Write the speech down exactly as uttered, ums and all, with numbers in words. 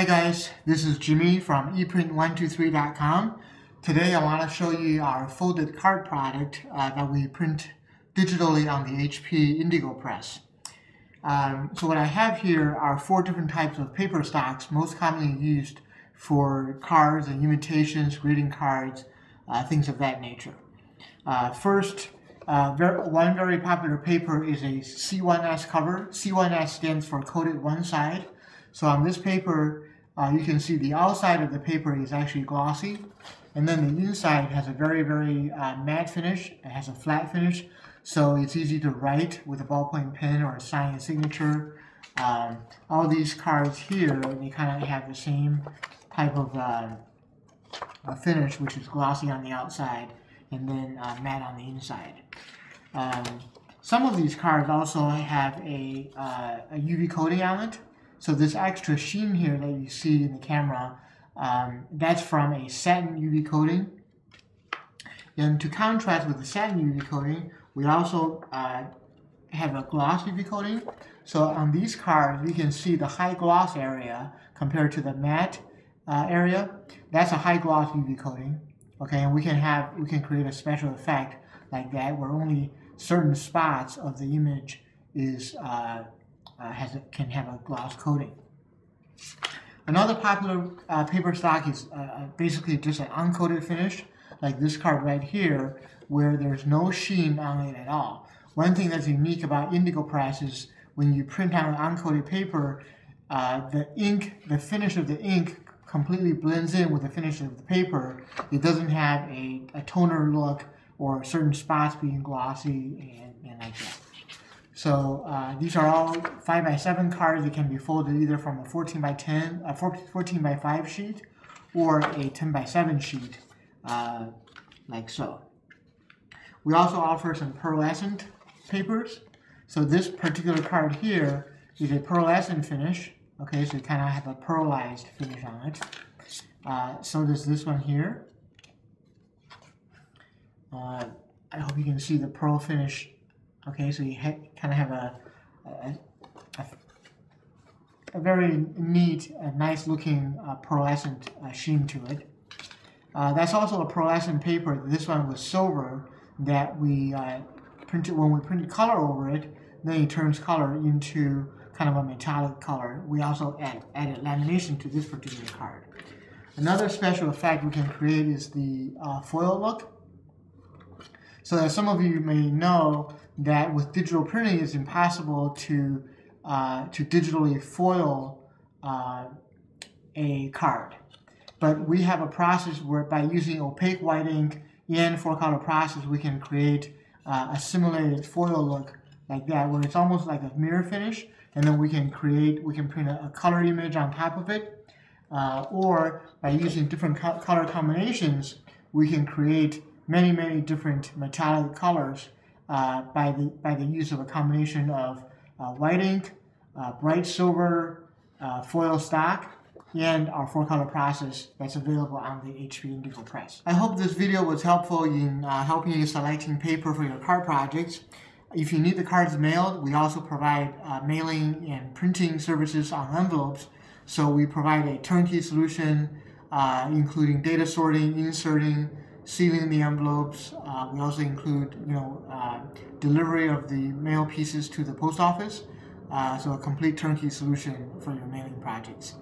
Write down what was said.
Hi guys, this is Jimmy from e print one two three dot com. Today I want to show you our folded card product uh, that we print digitally on the H P Indigo Press. Um, so what I have here are four different types of paper stocks most commonly used for cards and invitations, greeting cards, uh, things of that nature. Uh, first, uh, ver one very popular paper is a C one S cover. C one S stands for coated one side. So on this paper, uh, you can see the outside of the paper is actually glossy, and then the inside has a very, very uh, matte finish. It has a flat finish, so it's easy to write with a ballpoint pen or sign a signature. Um, all these cards here, they kind of have the same type of uh, uh, finish, which is glossy on the outside and then uh, matte on the inside. Um, some of these cards also have a, uh, a U V coating on it. So this extra sheen here that you see in the camera, um, that's from a satin U V coating. And to contrast with the satin U V coating, we also uh, have a gloss U V coating. So on these cards, you can see the high gloss area compared to the matte uh, area. That's a high gloss U V coating. Okay, and we can have we can create a special effect like that where only certain spots of the image is. Uh, Uh, has a, can have a gloss coating. Another popular uh, paper stock is uh, basically just an uncoated finish, like this card right here, where there's no sheen on it at all. One thing that's unique about Indigo Press is when you print on an uncoated paper, uh, the ink, the finish of the ink completely blends in with the finish of the paper. It doesn't have a, a toner look or certain spots being glossy and, and like that. So uh, these are all five by seven cards that can be folded either from a fourteen by ten, a fourteen by five sheet or a ten by seven sheet, uh, like so. We also offer some pearlescent papers. So this particular card here is a pearlescent finish. Okay, so you kind of have a pearlized finish on it. Uh, so does this one here. Uh, I hope you can see the pearl finish. Okay, so you kind of have a, a, a, a very neat, a nice looking uh, pearlescent uh, sheen to it. Uh, that's also a pearlescent paper. This one was silver that we uh, printed, when we printed color over it, then it turns color into kind of a metallic color. We also add, added lamination to this particular card. Another special effect we can create is the uh, foil look. So as some of you may know, that with digital printing, it's impossible to uh, to digitally foil uh, a card. But we have a process where by using opaque white ink and four-color process, we can create uh, a simulated foil look like that, where it's almost like a mirror finish, and then we can create, we can print a, a color image on top of it, uh, or by using different co color combinations, we can create many, many different metallic colors uh, by the by the use of a combination of uh, white ink, uh, bright silver, uh, foil stock, and our four-color process that's available on the H P Indigo Press. I hope this video was helpful in uh, helping you selecting paper for your card projects. If you need the cards mailed, we also provide uh, mailing and printing services on envelopes. So we provide a turnkey solution, uh, including data sorting, inserting, sealing the envelopes. Uh, we also include, you know, uh, delivery of the mail pieces to the post office. Uh, so a complete turnkey solution for your mailing projects.